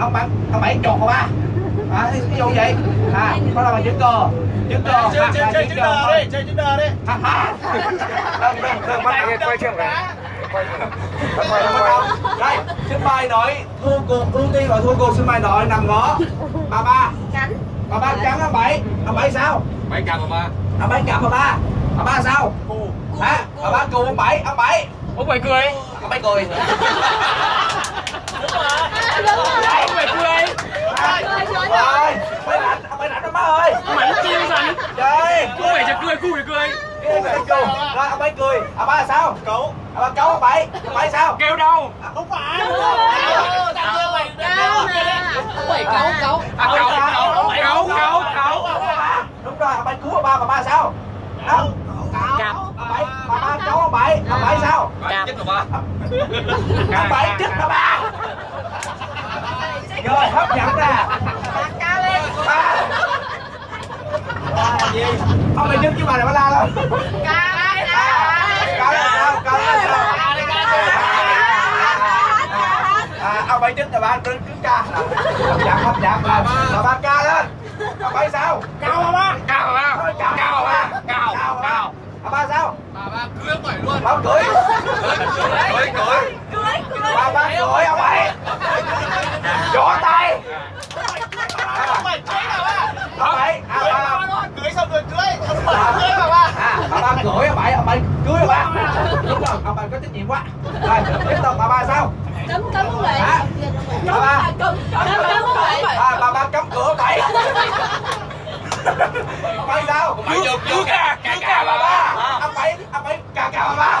ông bảy tròn hả ba? À, ví dụ vậy. À, có là chữ cờ. Chữ cờ. Chơi chữ đờ đi, chơi chữ đờ đi. Hả? Đừng quay chim cả. Đây, xin mời nói thua cuộc ưu tiên và thua cuộc xin mời nói nằm ngõ. Bà ba. Cắn. Bà ba cắn ông bảy. Ông bảy sao? Bảy cầm bà ba. Ông bảy cầm bà ba. Bà ba sao? Hả? Bà ba cù ông bảy. Ông bảy cười. Ông bảy cười. Đúng rồi. Ông bảy cười. Ơi, mày đánh nó má ơi. Mày chiêu sẵn. Trời, cô mày chả cười, ông bảy cười. Ông ba là sao? Cấu. Cấu ông bảy sao? Kêu đâu? Không phải. Cấu. Đúng rồi, ông bảy cứu ba mà ba sao? Đâu? Cạp. Ba cấu ông bảy sao? Cạp. Ông bảy chết ba. Rồi hấp dẫn ra. Cao lên. Gì? Ông này chứ bà này la đâu. Ông bảy chính là ba lên trước ca. Hấp dẫn ba ca lên. Ông bảy sao? Cao ba. Ông ba sao? Ba cưới ông bảy luôn. Ba cưới. Cưới. Ba cưới ông bảy. Vỗ tay. Ông bảy cưới nào ba? Ông bảy cưới xong rồi cưới. Cưới mà ba. Ba cưới ông bảy cưới rồi ba. Đúng rồi, ông bảy có trách nhiệm quá. Rồi, tiếp tục bà ba sao? Cấm ông bảy. Bà ba. Cấm ông bảy. Bà ba cấm cửa ông bảy. Ông bảy sao? Cứu cả bà ba. Ông bảy cả bà ba.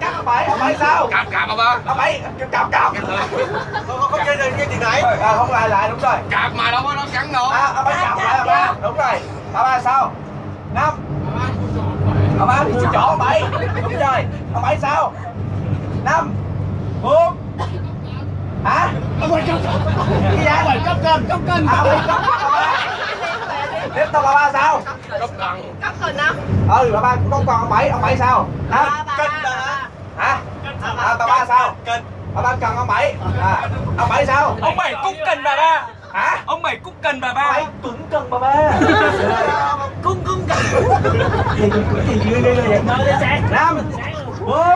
cắt ông bảy sao? Cạp bà ba. Ông bảy cạp. Không chơi được cái gì nãy. Không lại đúng rồi. Cạp mà đâu có nó cắn đâu. Ông bảy cạp lại bà ba. Đúng rồi. Bà ba sao? Năm. Bà ba cùi chỏ ông bảy. Đúng rồi. Ông bảy sao? Năm. 4. Hả? Ông bảy cấp cân. Tiếp tục bà ba sao? Cấp cân năm. Bà ba cũng không còn ông bảy sao? Cân bà. Hả? Bà ba sao? Cân. Bà ba cần ông bảy. Ông bảy sao? Ông bảy cũng cần bà ba. Hả? Ông bảy cũng cần bà ba. Ông bảy cũng cần bà ba. Cũng cần. Thì dưới đây rồi. 5 4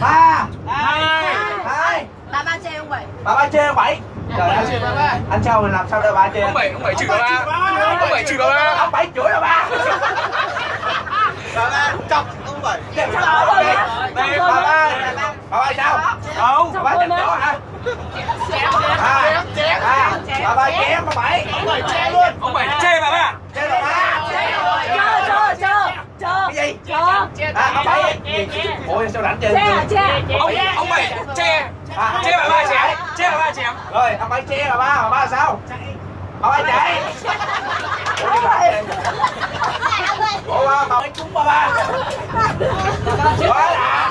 3 2 2. Bà ba chê ông bảy. Bà ba chê ông bảy. Trời ơi. Anh sao mình làm sao đâu bà chê. Ông bảy trừ bà ba. Ông bảy trừ bà ba. Ông bảy chửi bà ba. Bà ba chọc ông bảy. Bà ba sao? Không. Bà ba chém đó hả? Bà ba chém ông bảy. Ông bảy chê luôn. Ông bảy chê bà ba. Chờ. Cái gì? Chờ. Ông bảy. Ôi sao đánh chê. Ông bảy chê. Chê bà ba chém. Rồi ông bảy chê bà ba sao? Ông bảy chạy. Ông bảy trúng bà ba. Quá đã.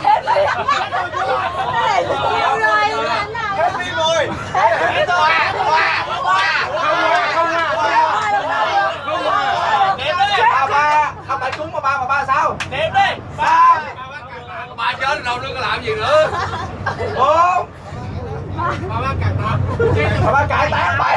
Nhiều rồi luôn anh. Phim rồi. Ông bảy cúng bà ba sao? Ném đi. 3. Bà chết đâu đừng có làm gì nữa. 4. Bà ba cãi tán.